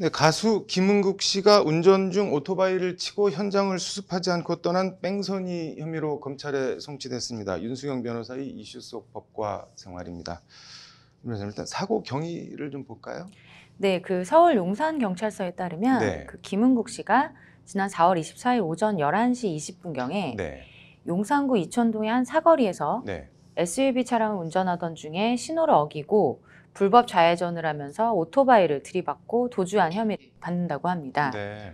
네, 가수 김흥국 씨가 운전 중 오토바이를 치고 현장을 수습하지 않고 떠난 뺑소니 혐의로 검찰에 송치됐습니다. 윤수경 변호사의 이슈 속 법과 생활입니다. 일단 사고 경위를 좀 볼까요? 네, 그 서울 용산경찰서에 따르면 네. 그 김흥국 씨가 지난 4월 24일 오전 11시 20분경에 네. 용산구 이천동의 한 사거리에서 네. SUV 차량을 운전하던 중에 신호를 어기고 불법 좌회전을 하면서 오토바이를 들이받고 도주한 혐의를 받는다고 합니다. 네.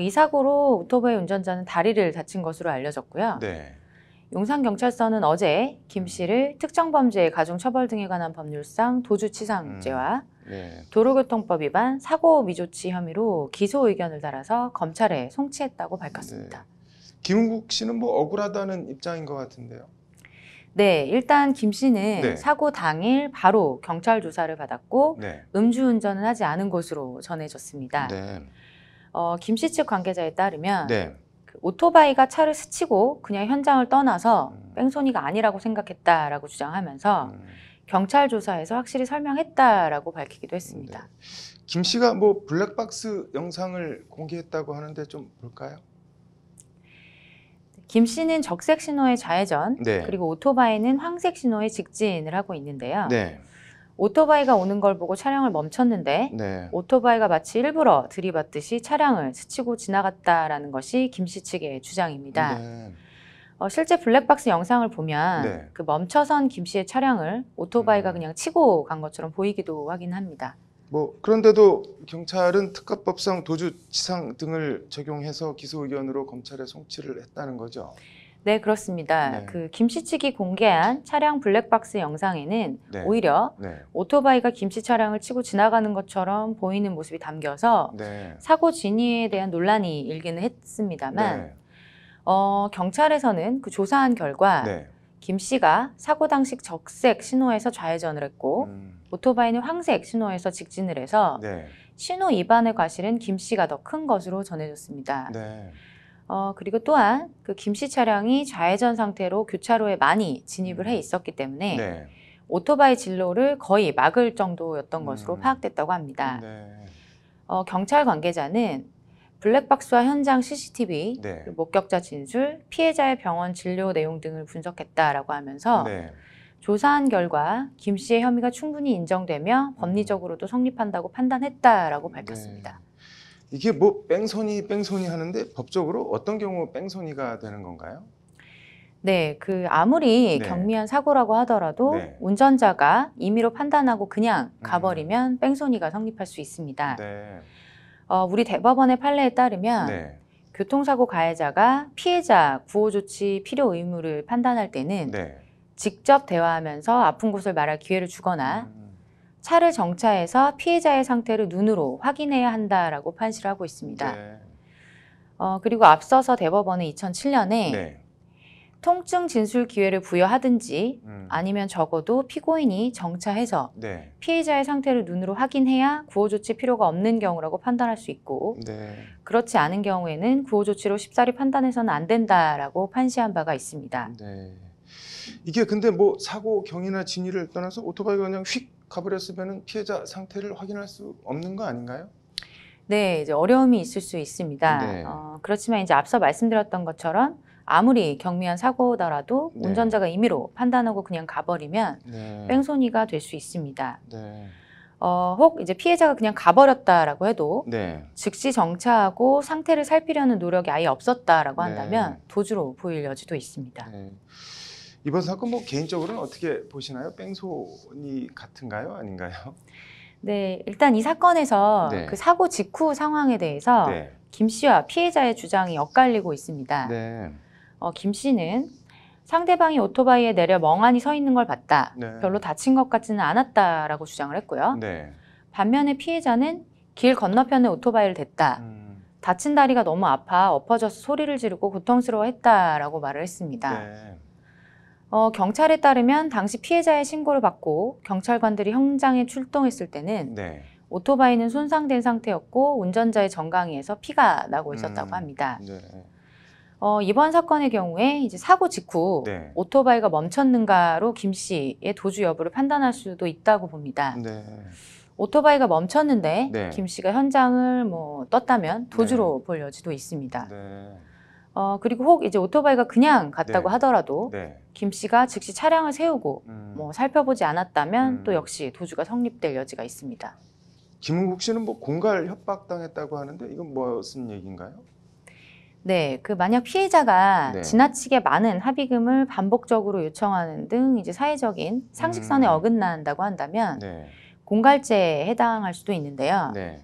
이 사고로 오토바이 운전자는 다리를 다친 것으로 알려졌고요. 네. 용산경찰서는 어제 김 씨를 특정범죄 가중처벌 등에 관한 법률상 도주치상죄와 네. 도로교통법 위반 사고 미조치 혐의로 기소 의견을 달아서 검찰에 송치했다고 밝혔습니다. 네. 김흥국 씨는 뭐 억울하다는 입장인 것 같은데요. 네, 일단 김 씨는 네. 사고 당일 바로 경찰 조사를 받았고 네. 음주운전은 하지 않은 것으로 전해졌습니다. 네. 김 씨 측 관계자에 따르면 네. 그 오토바이가 차를 스치고 그냥 현장을 떠나서 뺑소니가 아니라고 생각했다라고 주장하면서 경찰 조사에서 확실히 설명했다라고 밝히기도 했습니다. 네. 김 씨가 뭐 블랙박스 영상을 공개했다고 하는데 좀 볼까요? 김 씨는 적색 신호의 좌회전, 네. 그리고 오토바이는 황색 신호의 직진을 하고 있는데요. 네. 오토바이가 오는 걸 보고 차량을 멈췄는데 네. 오토바이가 마치 일부러 들이받듯이 차량을 스치고 지나갔다라는 것이 김 씨 측의 주장입니다. 네. 실제 블랙박스 영상을 보면 네. 그 멈춰선 김 씨의 차량을 오토바이가 그냥 치고 간 것처럼 보이기도 하긴 합니다. 뭐 그런데도 경찰은 특가법상 도주치상 등을 적용해서 기소 의견으로 검찰에 송치를 했다는 거죠? 네, 그렇습니다. 네. 그 김 씨 측이 공개한 차량 블랙박스 영상에는 네. 오히려 네. 오토바이가 김 씨 차량을 치고 지나가는 것처럼 보이는 모습이 담겨서 네. 사고 진위에 대한 논란이 일기는 했습니다만 네. 경찰에서는 그 조사한 결과 네. 김 씨가 사고 당시 적색 신호에서 좌회전을 했고 오토바이는 황색 신호에서 직진을 해서 네. 신호 위반의 과실은 김 씨가 더 큰 것으로 전해졌습니다. 네. 그리고 또한 그 김 씨 차량이 좌회전 상태로 교차로에 많이 진입을 해 있었기 때문에 네. 오토바이 진로를 거의 막을 정도였던 것으로 파악됐다고 합니다. 네. 경찰 관계자는 블랙박스와 현장 CCTV, 네. 목격자 진술, 피해자의 병원 진료 내용 등을 분석했다라고 하면서 네. 조사한 결과 김 씨의 혐의가 충분히 인정되며 법리적으로도 성립한다고 판단했다라고 밝혔습니다. 네. 이게 뭐 뺑소니 하는데 법적으로 어떤 경우 뺑소니가 되는 건가요? 네, 그 아무리 네. 경미한 사고라고 하더라도 네. 운전자가 임의로 판단하고 그냥 가버리면 뺑소니가 성립할 수 있습니다. 네. 우리 대법원의 판례에 따르면 네. 교통사고 가해자가 피해자 구호조치 필요 의무를 판단할 때는 네. 직접 대화하면서 아픈 곳을 말할 기회를 주거나 차를 정차해서 피해자의 상태를 눈으로 확인해야 한다라고 판시를 하고 있습니다. 네. 그리고 앞서서 대법원은 2007년에 네. 통증 진술 기회를 부여하든지 아니면 적어도 피고인이 정차해서 네. 피해자의 상태를 눈으로 확인해야 구호조치 필요가 없는 경우라고 판단할 수 있고 네. 그렇지 않은 경우에는 구호조치로 쉽사리 판단해서는 안 된다라고 판시한 바가 있습니다. 네. 이게 근데 뭐 사고 경위나 진위를 떠나서 오토바이가 그냥 휙 가버렸으면 피해자 상태를 확인할 수 없는 거 아닌가요? 네, 이제 어려움이 있을 수 있습니다. 네. 그렇지만 이제 앞서 말씀드렸던 것처럼 아무리 경미한 사고더라도 네. 운전자가 임의로 판단하고 그냥 가버리면 네. 뺑소니가 될 수 있습니다. 네. 혹 이제 피해자가 그냥 가버렸다라고 해도 네. 즉시 정차하고 상태를 살피려는 노력이 아예 없었다라고 한다면 네. 도주로 보일 여지도 있습니다. 네. 이번 사건 뭐 개인적으로는 어떻게 보시나요? 뺑소니 같은가요? 아닌가요? 네, 일단 이 사건에서 네. 그 사고 직후 상황에 대해서 네. 김 씨와 피해자의 주장이 엇갈리고 있습니다. 네. 김 씨는 상대방이 오토바이에 내려 멍하니 서 있는 걸 봤다. 네. 별로 다친 것 같지는 않았다라고 주장을 했고요. 네. 반면에 피해자는 길 건너편에 오토바이를 댔다. 다친 다리가 너무 아파 엎어져서 소리를 지르고 고통스러워했다라고 말을 했습니다. 네. 경찰에 따르면 당시 피해자의 신고를 받고 경찰관들이 현장에 출동했을 때는 네. 오토바이는 손상된 상태였고 운전자의 정강이에서 피가 나고 있었다고 합니다. 네. 이번 사건의 경우에 이제 사고 직후 네. 오토바이가 멈췄는가로 김 씨의 도주 여부를 판단할 수도 있다고 봅니다. 네. 오토바이가 멈췄는데 네. 김 씨가 현장을 뭐 떴다면 도주로 네. 볼 여지도 있습니다. 네. 그리고 혹 이제 오토바이가 그냥 갔다고 네. 하더라도 네. 김 씨가 즉시 차량을 세우고 뭐 살펴보지 않았다면 또 역시 도주가 성립될 여지가 있습니다. 김흥국 씨는 뭐 공갈 협박당했다고 하는데 이건 무슨 얘기인가요? 네, 그 만약 피해자가 네. 지나치게 많은 합의금을 반복적으로 요청하는 등 이제 사회적인 상식선에 어긋난다고 한다면 네. 공갈죄에 해당할 수도 있는데요. 네.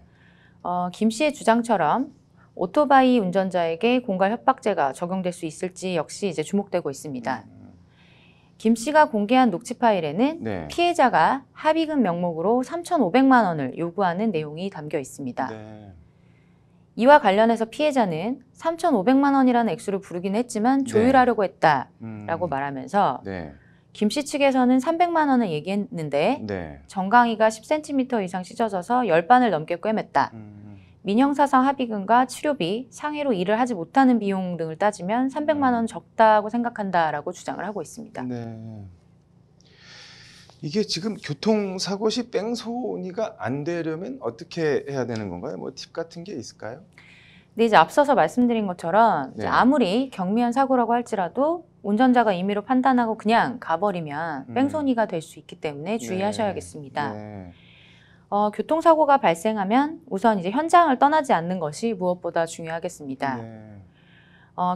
김 씨의 주장처럼 오토바이 운전자에게 공갈 협박죄가 적용될 수 있을지 역시 이제 주목되고 있습니다. 김 씨가 공개한 녹취 파일에는 네. 피해자가 합의금 명목으로 3,500만 원을 요구하는 내용이 담겨 있습니다. 네. 이와 관련해서 피해자는 3,500만 원이라는 액수를 부르긴 했지만 조율하려고 했다라고 말하면서 네. 김 씨 측에서는 300만 원을 얘기했는데 네. 정강이가 10cm 이상 찢어져서 10반을 넘게 꿰맸다. 민형사상 합의금과 치료비, 상해로 일을 하지 못하는 비용 등을 따지면 300만 원 적다고 생각한다라고 주장을 하고 있습니다. 네. 이게 지금 교통사고 시 뺑소니가 안 되려면 어떻게 해야 되는 건가요? 뭐 팁 같은 게 있을까요? 네, 이제 앞서서 말씀드린 것처럼 네. 아무리 경미한 사고라고 할지라도 운전자가 임의로 판단하고 그냥 가버리면 뺑소니가 될 수 있기 때문에 주의하셔야겠습니다. 네. 교통사고가 발생하면 우선 이제 현장을 떠나지 않는 것이 무엇보다 중요하겠습니다. 네.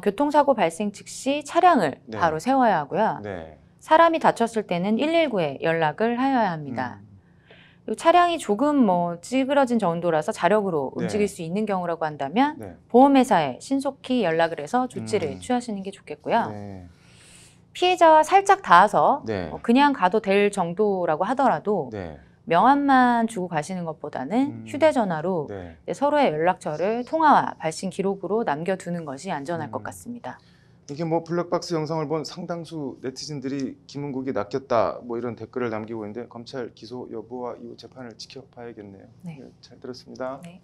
교통사고 발생 즉시 차량을 네. 바로 세워야 하고요. 네. 사람이 다쳤을 때는 119에 연락을 하여야 합니다. 그리고 차량이 조금 뭐 찌그러진 정도라서 자력으로 네. 움직일 수 있는 경우라고 한다면 네. 보험회사에 신속히 연락을 해서 조치를 취하시는 게 좋겠고요. 네. 피해자와 살짝 닿아서 네. 그냥 가도 될 정도라고 하더라도 네. 명함만 주고 가시는 것보다는 휴대전화로 네. 서로의 연락처를 통화와 발신 기록으로 남겨두는 것이 안전할 것 같습니다. 이게 뭐 블랙박스 영상을 본 상당수 네티즌들이 김흥국이 낚였다 뭐 이런 댓글을 남기고 있는데 검찰 기소 여부와 이후 재판을 지켜봐야겠네요. 네. 네, 잘 들었습니다. 네.